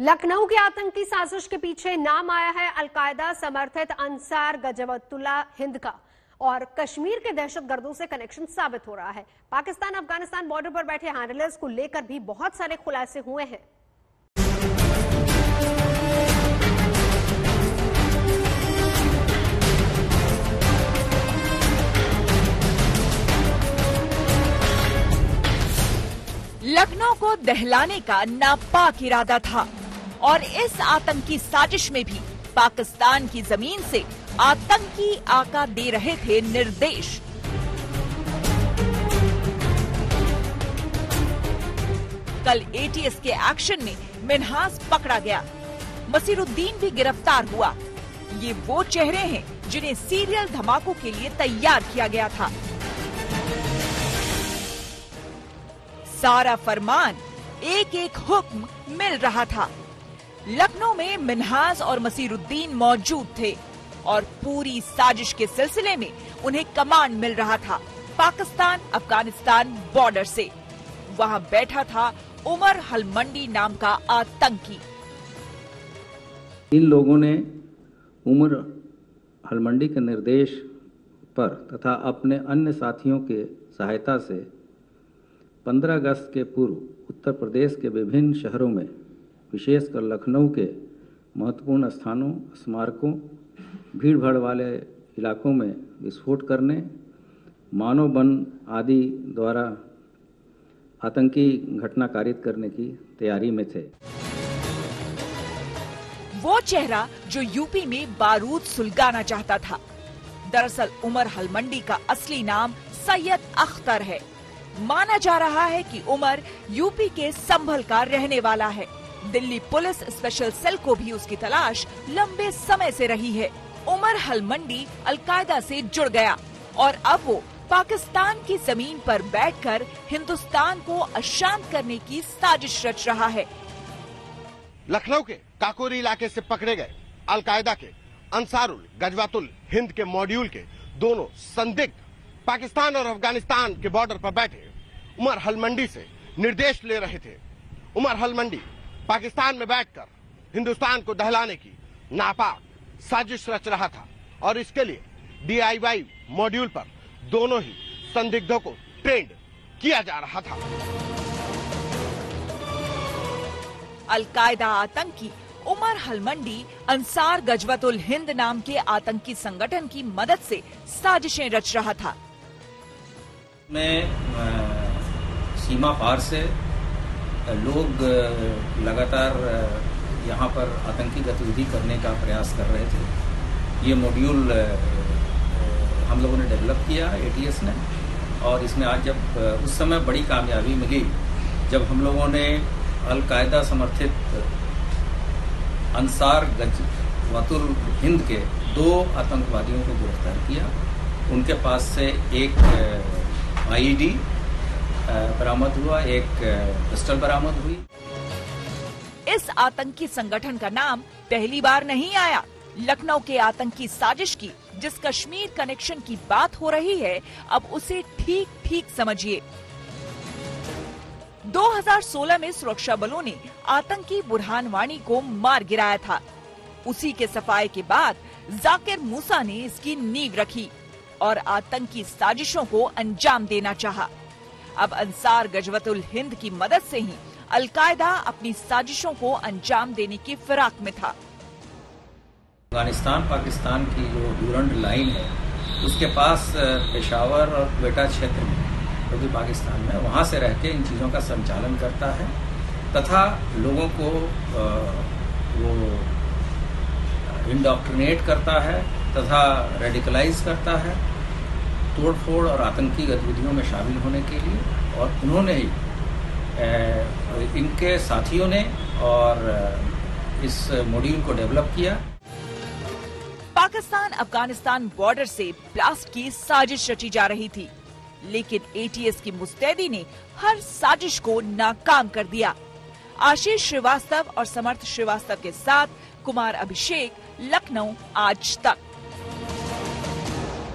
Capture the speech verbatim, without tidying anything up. लखनऊ के आतंकी साजिश के पीछे नाम आया है अलकायदा समर्थित अंसार गजवतुल हिंद का और कश्मीर के दहशतगर्दों से कनेक्शन साबित हो रहा है। पाकिस्तान अफगानिस्तान बॉर्डर पर बैठे हैंडलर्स को लेकर भी बहुत सारे खुलासे हुए हैं। लखनऊ को दहलाने का नापाक इरादा था और इस आतंकी साजिश में भी पाकिस्तान की जमीन से आतंकी आका दे रहे थे निर्देश। कल ए टी एस के एक्शन में मिन्हाज पकड़ा गया, मसीरुद्दीन भी गिरफ्तार हुआ। ये वो चेहरे हैं जिन्हें सीरियल धमाकों के लिए तैयार किया गया था। सारा फरमान, एक एक हुक्म मिल रहा था। लखनऊ में मिन्हाज और मसीरुद्दीन मौजूद थे और पूरी साजिश के सिलसिले में उन्हें कमांड मिल रहा था पाकिस्तान अफगानिस्तान बॉर्डर से। वहां बैठा था उमर हलमंडी नाम का आतंकी। इन लोगों ने उमर हलमंडी के निर्देश पर तथा अपने अन्य साथियों के सहायता से पंद्रह अगस्त के पूर्व उत्तर प्रदेश के विभिन्न शहरों में, विशेषकर लखनऊ के महत्वपूर्ण स्थानों, स्मारकों, भीड़ भाड़ वाले इलाकों में विस्फोट करने, मानव बम आदि द्वारा आतंकी घटना कारित करने की तैयारी में थे। वो चेहरा जो यूपी में बारूद सुलगाना चाहता था। दरअसल उमर हलमंडी का असली नाम सैयद अख्तर है। माना जा रहा है कि उमर यूपी के संभल का रहने वाला है। दिल्ली पुलिस स्पेशल सेल को भी उसकी तलाश लंबे समय से रही है। उमर हलमंडी अलकायदा से जुड़ गया और अब वो पाकिस्तान की जमीन पर बैठकर हिंदुस्तान को अशांत करने की साजिश रच रहा है। लखनऊ के काकोरी इलाके से पकड़े गए अलकायदा के अंसारुल गजवातुल हिंद के मॉड्यूल के दोनों संदिग्ध पाकिस्तान और अफगानिस्तान के बॉर्डर पर बैठे उमर हलमंडी से निर्देश ले रहे थे। उमर हलमंडी पाकिस्तान में बैठकर हिंदुस्तान को दहलाने की नापाक साजिश रच रहा था और इसके लिए डी आई वाई मॉड्यूल पर दोनों ही संदिग्धों को ट्रेंड किया जा रहा था। अलकायदा आतंकी उमर हलमंडी अंसार गजवतुल हिंद नाम के आतंकी संगठन की मदद से साजिशें रच रहा था। में सीमा पार से लोग लगातार यहाँ पर आतंकी गतिविधि करने का प्रयास कर रहे थे। ये मॉड्यूल हम लोगों ने डेवलप किया ए टी एस ने और इसमें आज जब उस समय बड़ी कामयाबी मिली जब हम लोगों ने अलकायदा समर्थित अंसार गजवातुल हिंद के दो आतंकवादियों को गिरफ्तार किया। उनके पास से एक आई ई डी बरामद हुआ, एक पिस्टल बरामद हुई। इस आतंकी संगठन का नाम पहली बार नहीं आया। लखनऊ के आतंकी साजिश की जिस कश्मीर कनेक्शन की बात हो रही है, अब उसे ठीक ठीक समझिए। दो हज़ार सोलह में सुरक्षा बलों ने आतंकी बुरहान वानी को मार गिराया था। उसी के सफाये के बाद जाकिर मूसा ने इसकी नींव रखी और आतंकी साजिशों को अंजाम देना चाहा। अब अंसार गजवतुल हिंद की मदद से ही अलकायदा अपनी साजिशों को अंजाम देने की फिराक में था। अफगानिस्तान पाकिस्तान की जो डूरंड लाइन है उसके पास पेशावर और क्वेटा क्षेत्र में, क्योंकि तो पाकिस्तान में, वहाँ से रह के इन चीज़ों का संचालन करता है तथा लोगों को वो इंडोक्ट्रिनेट करता है तथा रेडिकलाइज करता है तोड़फोड़ और आतंकी गतिविधियों में शामिल होने के लिए। और उन्होंने ही ए, इनके साथियों ने और इस मॉड्यूल को डेवलप किया। पाकिस्तान अफगानिस्तान बॉर्डर से ब्लास्ट की साजिश रची जा रही थी, लेकिन ए टी एस की मुस्तैदी ने हर साजिश को नाकाम कर दिया। आशीष श्रीवास्तव और समर्थ श्रीवास्तव के साथ कुमार अभिषेक, लखनऊ, आज तक।